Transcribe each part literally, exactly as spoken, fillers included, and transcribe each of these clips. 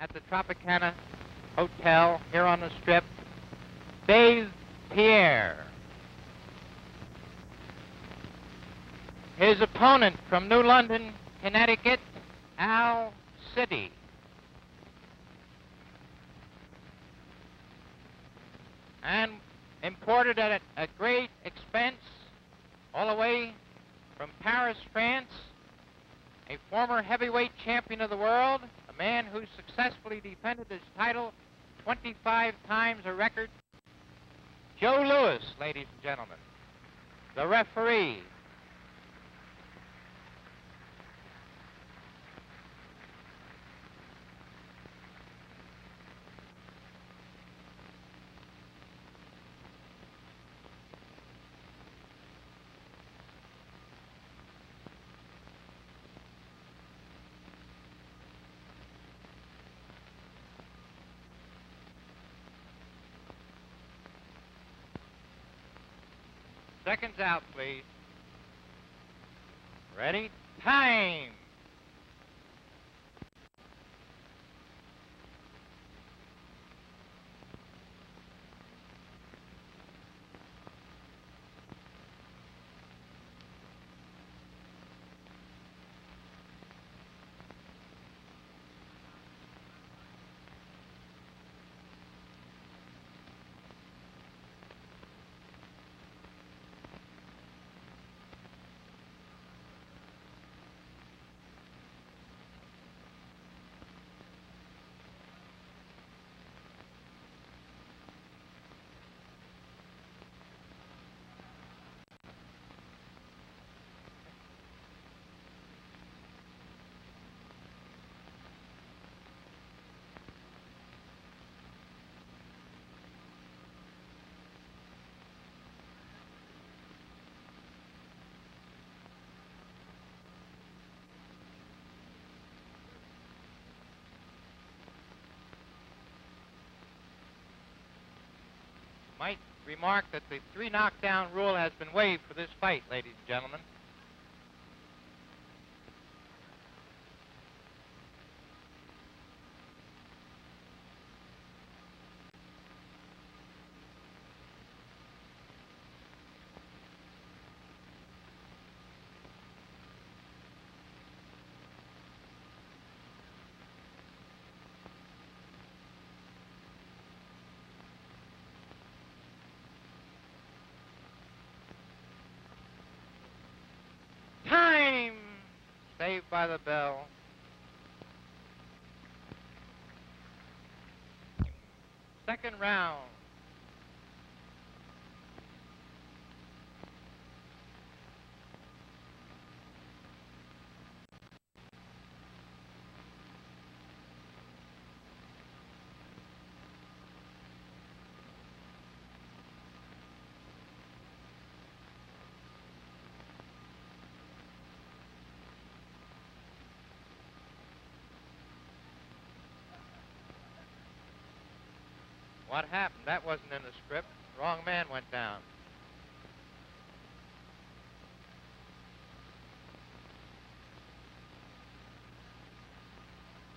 at the Tropicana Hotel here on the Strip, Babe Pier. His opponent from New London, Connecticut, Al City. And imported at a, a great expense, all the way from Paris, France, a former heavyweight champion of the world, a man who successfully defended his title twenty-five times, a record. Joe Louis, ladies and gentlemen, the referee. Seconds out, please. Ready? Time! Might remark that the three knockdown rule has been waived for this fight, ladies and gentlemen. Saved by the bell. Second round. What happened? That wasn't in the script. Wrong man went down.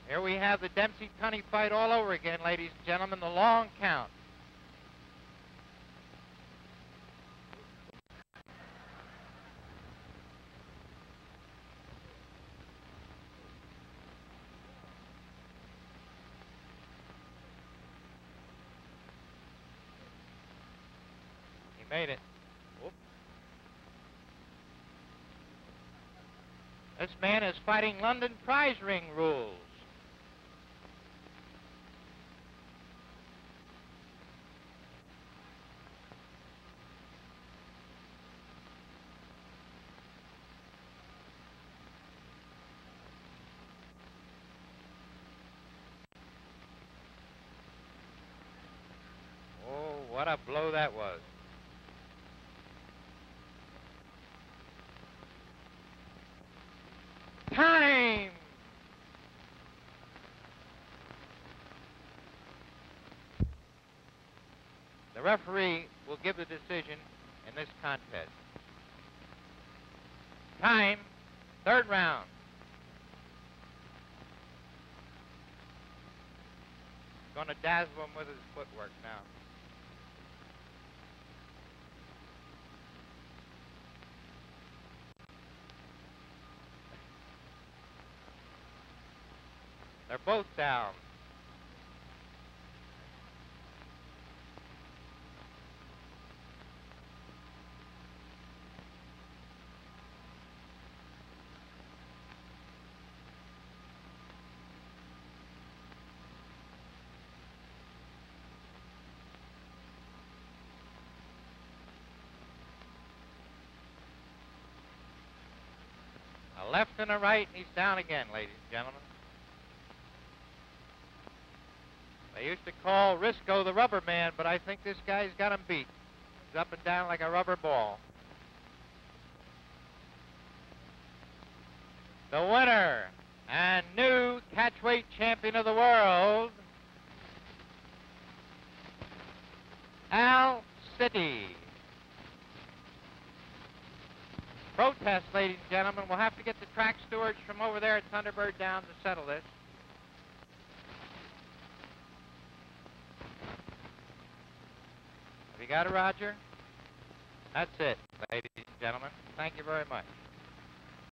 Here we have the Dempsey-Tunney fight all over again, ladies and gentlemen, the long count. Made it. Whoop. This man is fighting London prize ring rules. Oh, what a blow that was. Time! The referee will give the decision in this contest. Time, third round. Gonna dazzle him with his footwork now. They're both down. A left and a right, and he's down again, ladies and gentlemen. They used to call Risco the rubber man, but I think this guy's got him beat. He's up and down like a rubber ball. The winner and new catchweight champion of the world, Al City. Protest, ladies and gentlemen. We'll have to get the track stewards from over there at Thunderbird down to settle this. Have you got it, Roger? That's it, ladies and gentlemen. Thank you very much.